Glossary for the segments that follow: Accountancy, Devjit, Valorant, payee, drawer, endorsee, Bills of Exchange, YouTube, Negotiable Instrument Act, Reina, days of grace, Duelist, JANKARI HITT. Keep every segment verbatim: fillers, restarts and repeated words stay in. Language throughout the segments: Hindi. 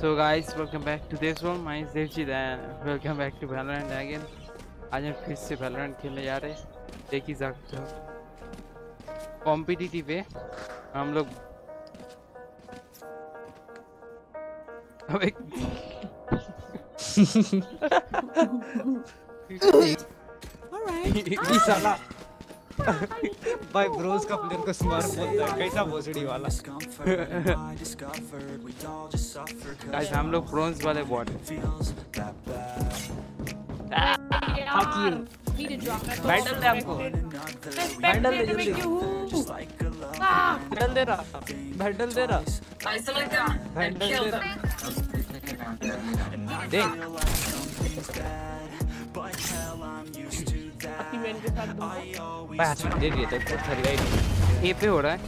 So guys, welcome back to this one. My name is Devjit and welcome back to Valorant again. आज हम फिर से Valorant खेलने जा रहे हैं। देख ही सकते हो कॉम्पिटिटिव है हम लोग। अबे ये साला भाई ब्रोस का प्लेयर को स्मार्ट बोलता है, कैसा भोसड़ी वाला। गाइस हम लोग ब्रोंज वाले बॉट बैटल दे, आपको बैटल दे जल्दी। बैटल दे रहा बैटल दे रहा बैटल दे रहा देख भाई दे दिए तो थरी राइट ए पे हो रहा है।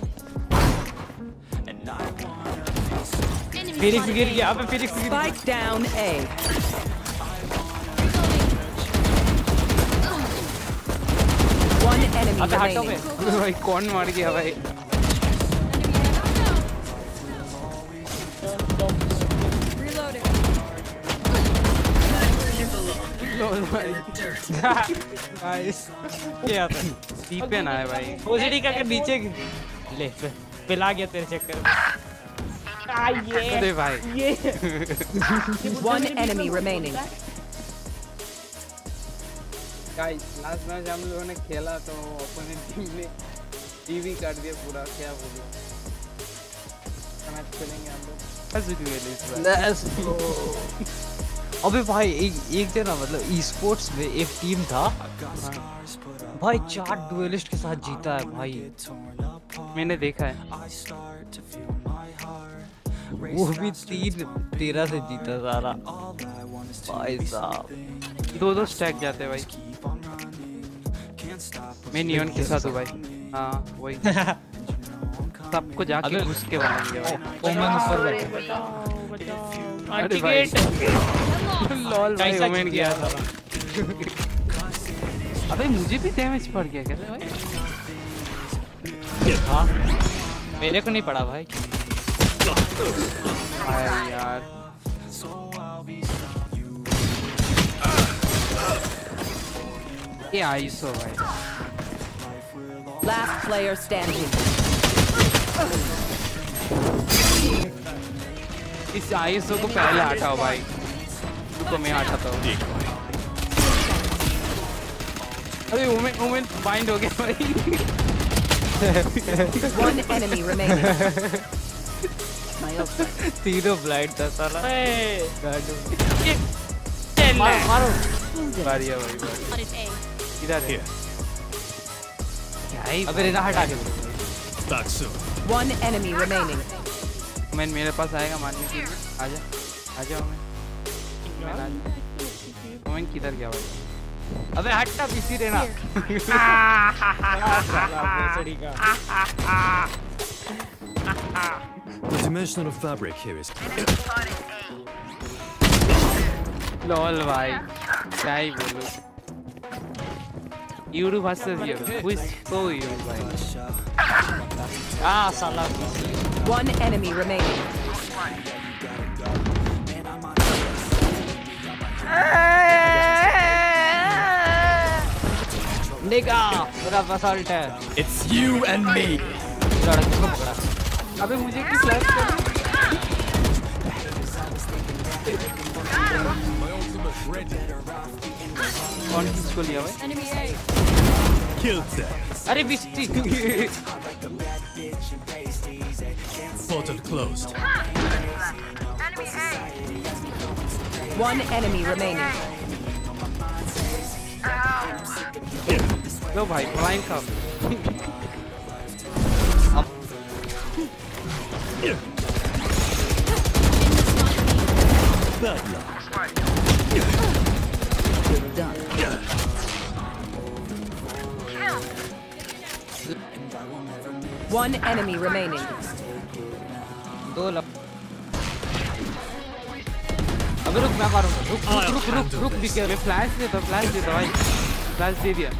फिनिक्स गिर गया, अबे फिनिक्स गिर गया। डाउन ए वन एनिमी। अबे हटो बे भाई, कौन मार गया भाई। क्या था? सीपे ना है भाई। ओसीडी का के नीचे ले पिला गया तेरे चक्कर में। आ ये अरे भाई ये one enemy remaining. Guys last match हम लोगों ने खेला तो ओपोनेंट टीम ने टीवी काट दिया पूरा, क्या बोलूं। मैच खेलेंगे हम लोग आज भी इस बार। Let's go. अबे भाई एक एक दिन ना मतलब ई स्पोर्ट्स में एक टीम था भाई, चार डुएलिस्ट के साथ जीता है भाई, मैंने देखा है। वो भी तीन तेरह से जीता सारा भाई साहब। दो दो स्टैक जाते भाई। मैं नियॉन के साथ हूँ भाई। हाँ वही सबको जाके घुस के बनाएंगे। अरे भाई लॉल भाई कमेंट किया था। अबे मुझे भी डैमेज पड़ गया क्या भाई? हाँ मेरे को नहीं पड़ा भाई। अरे यार ये आईसो भाई। Last player standing. इस आईएसओ को पहले हटाओ भाई, तो मैं हटाता हूँ। अरे वुमेन वुमेन बाइंड हो गया भाई। One enemy remaining. तीनों ब्लाइंड था साला। मारो मारो। बढ़िया भाई बढ़िया। इधर है। क्या है? अबे रेना हटा के दो। One enemy remaining. मैं मेरे पास आएगा मारने के लिए। आजा आजा ओमेन। ओमेन किधर गया भाई? अबे हटना बिजी रहना। The dimension of fabric here is lol भाई क्या ही बोलूं। यूट्यूब हंसते हैं कुछ तो यूट्यूब भाई। आ साला busy. One enemy remaining. Nigga, मेरा assault है. It's you and me. लड़के को पकड़ा. अबे मुझे किस लाइफ में? कौन किसको लिया भाई? Enemy A. Killed them. अरे बिस्ती. Portal closed. Enemy A. One enemy remaining. No, bhai, blind cup. Good done. One enemy remaining. दो लग। अबे रुक मैं मारूंगा। रुक रुक रुक रुक रुक मैं फ्लैश देता फ्लैश देता भाई। फ्लैश दे दिया।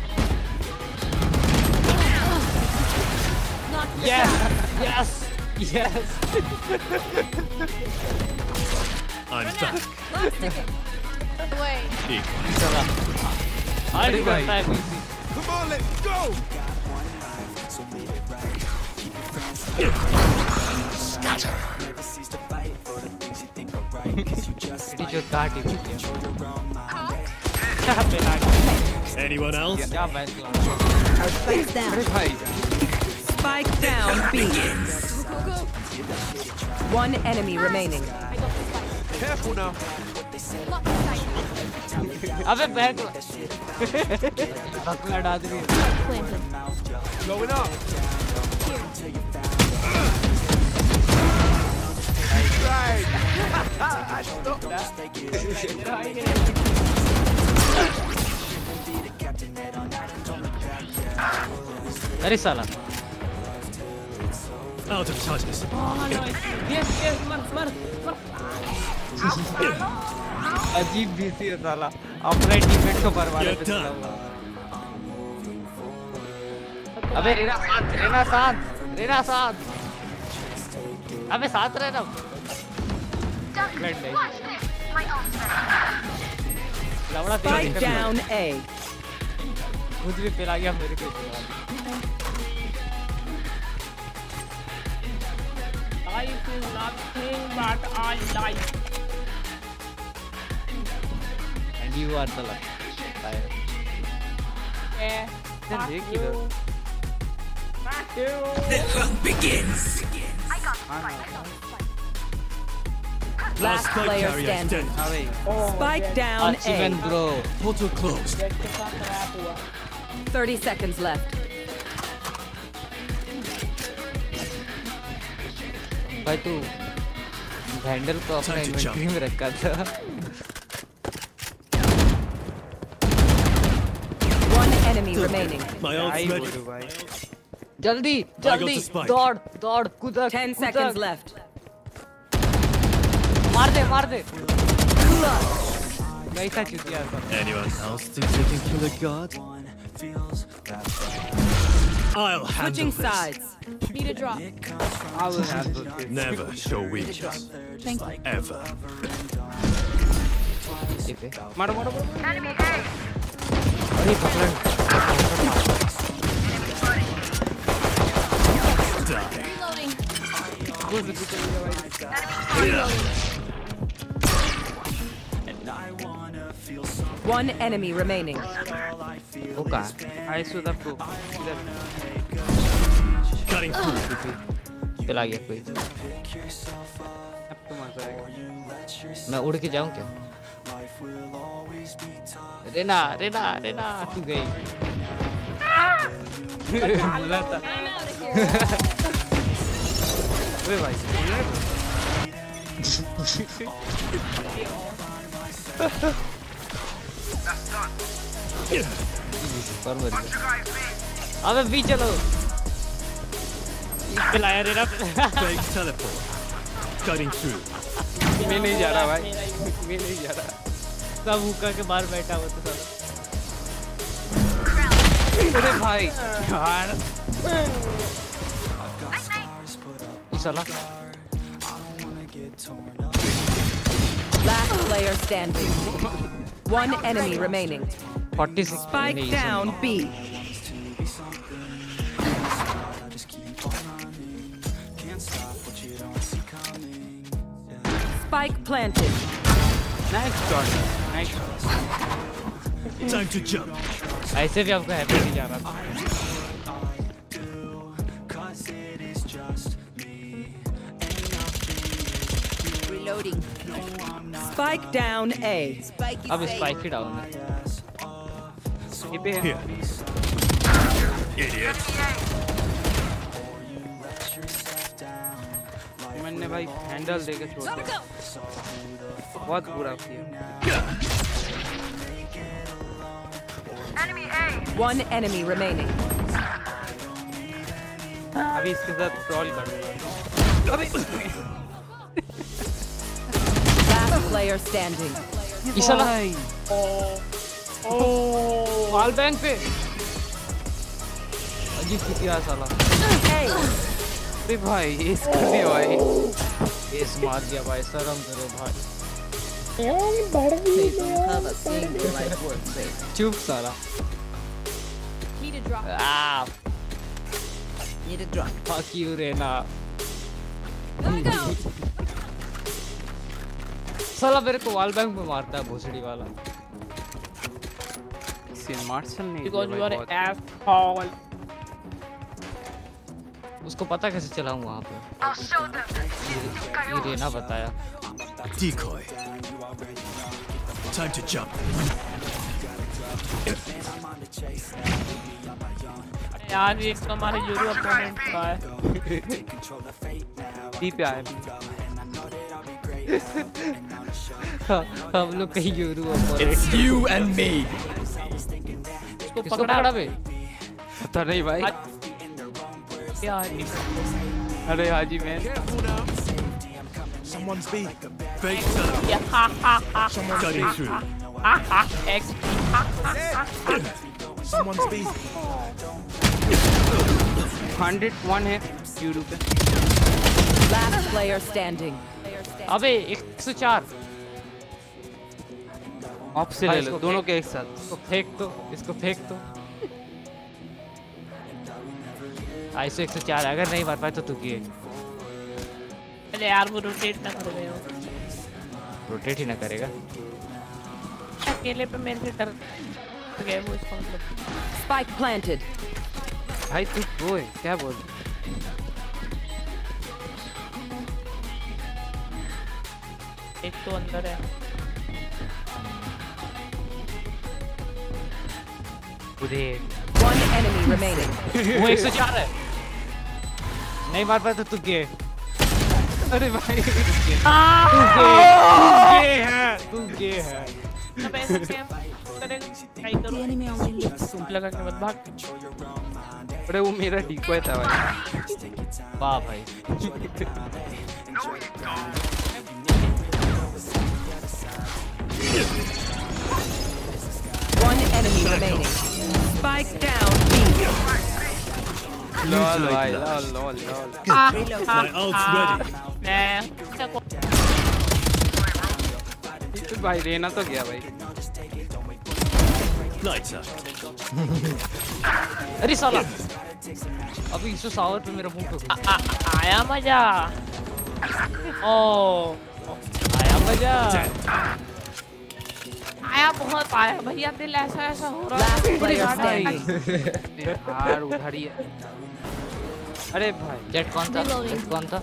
Yes yes yes. I'm stuck. Wait. Cheek. I didn't go five easy. Come on, let's go. Scatter. Anyone else? Spike down. Spike down. Begins. One enemy remaining. Careful now. अबे बैक बैक लड़ा दे going up. Right. I stopped that. अरे साला out of touches. Oh no. Yes, yes, mar, mar, mar. अजीब बीसी है साला. अपने टीममेट को बर्बाद कर रहा है. अबे रेना साथ, रेना साथ, रेना साथ. अबे साथ रहना. लवड़ा तेरी डाउन ए. मुझे भी पिला गया मेरे को. I do nothing but I like. And you are the lucky. Yeah. Fuck you. Fuck you. The hunt begins. I got spike. Last player standing. Spike down A. Portal closed. Thirty seconds left. भाई तू हैंडल को अपने इन्वेंटरी में रखा था. One enemy remaining. जल्दी जल्दी दौड़ दौड़ कूदा. Ten seconds left. मार दे मार दे. नहीं था चुतिया था. Anyone else thinks they can kill a god? I'll handle this. Switching sides. Need a drop. I will handle this. Never show weakness. Thank you. Ever. Maro maro maro. Enemy A. Arey pakad. Die. Reloading. Good with the guy. And I wanna feel so. One enemy remaining. Okay. I saw the proof. Cutting through. चला गया कोई. अब तो मजा आएगा. मैं उड़ के जाऊं क्या? रेना रेना रेना तू गई. बोला था. अरे भाई. अबे भी चलो. मैं नहीं जा रहा भाई. मैं नहीं जा रहा. सब हुक्का के बाहर बैठा हुआ था. अरे भाई यार. चला. Last player standing. One enemy remaining. forty-six Spike amazing. Down B. Spike planted. Nice shot. Nice shot. Time to jump. I said you have to happy nahi ja raha. Reloading. Spike down A. Spike is अब spike down है. ये पे है. Idiot. मैंने भाई handle देके छोड़ दिया. बहुत बुरा किया. Enemy A. One enemy remaining. अभी इसके साथ troll कर दूँगा. अभी player standing. Isala. Oh. Oh. Wall bank pe. Aji kitiya sala. Hey. Bhai, is kar diya bhai. Is maar diya bhai. Sharam karo bhai. चुप साला। Ah, need a drop. Fuck you, Reina. Let go. साला मेरे को वॉल बैंक में मारता है भोसड़ी वाला। सीन मार्शल नहीं। Because you are asshole. उसको पता कैसे चलाऊं वहाँ पे? रेना बताया। Decoy. Time to jump. यार ये तो हमारे यूरो अपोनेंट का है। डीप आए। हम लोग कहीं your opponent. It's you and me. इसको पकड़ा बे। पता नहीं भाई। यार अरे हाजी man. Someone's beat. Fake turn. Yeah, ha ha ha. Someone's cutting through. Ha ha. X. Ha ha ha. Someone's beat. one oh one hit. YouTube पे. Last player standing. अबे one oh four. आप से ले लो दोनों के एक साथ. इसको फेंक दो. इसको फेंक दो. ऐसे one oh four अगर नहीं मार पाए तो तू की है. अरे यार वो रोटेट ना कर रहे हो। रोटेट ही ना करेगा। अकेले पे मेरे कर गए वो इसको मतलब। Spike planted। भाई तू वो है क्या बोल? एक तो अंदर है। उधर। One enemy remaining। वो एक से चार है। नहीं मार पाया तो तू गए। अरे भाई तू गे है तू गे है अब ऐसे कैंप करेंगे ट्राई करो सूप लगा के मत भाग। अरे वो मेरा डिकॉय था भाई। वाह भाई one enemy remaining spike down B lol lol lol lol my ult's ready man to bhai rehna to gaya bhai lights up are sala abhi isko shower pe mera muh pe aaya maza oh aaya maza आया बहुत आया भैया दिल ऐसा ऐसा हो रहा है हार उधड़ी है। अरे भाई जेट कौन था जेट कौन था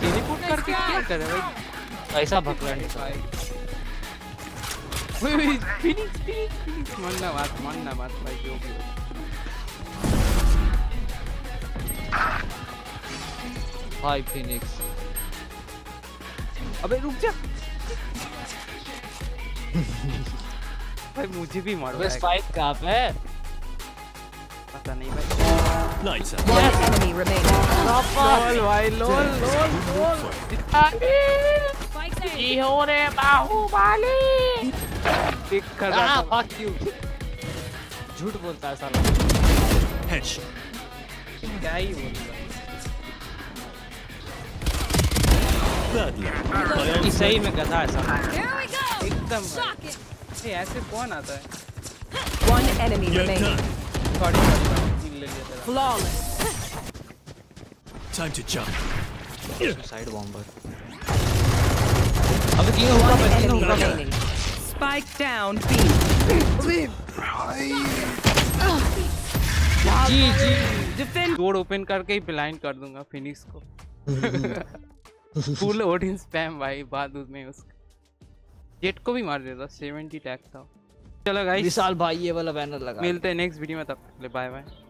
टेलीपोर्ट करके क्या कर रहा है भाई ऐसा भकलने का। फिनिश फिनिश मरना बात मरना बात भाई जो भी भाई फिनिक्स अबे रुक जा भाई मुझे भी मारो। स्पाइक कहाँ पे है पता नहीं भाई। नाइस एनिमी रिमेनिंग भाई लोल लोल लोल ये हो रे बाहुबली टिक कर रहा फक यू झूठ बोलता है साला हेडशॉट क्या ही बोलता सही में गधा है साला एकदम। ये ऐसे कौन आता है one enemy remaining sorry sorry ले लिया तेरा flawless time to jump side bomber अबे तीन हो रहा है तीन हो रहा है spike down B अबे जी जी डिफेंड डोर ओपन करके ही ब्लाइंड कर दूंगा फिनिक्स को फुल ओडिन स्पैम भाई बाद में उसका जेट को भी मार देता सेवेंटी टैग था। चलो गाइस विशाल भाई ये वाला बैनर लगा मिलते हैं नेक्स्ट वीडियो में तब तक के लिए बाय बाय।